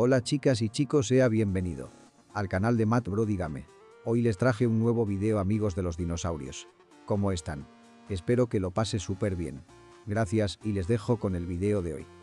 Hola chicas y chicos, sea bienvenido al canal de Matt Brody Game. Hoy les traje un nuevo video, amigos de los dinosaurios. ¿Cómo están? Espero que lo pase súper bien. Gracias y les dejo con el video de hoy.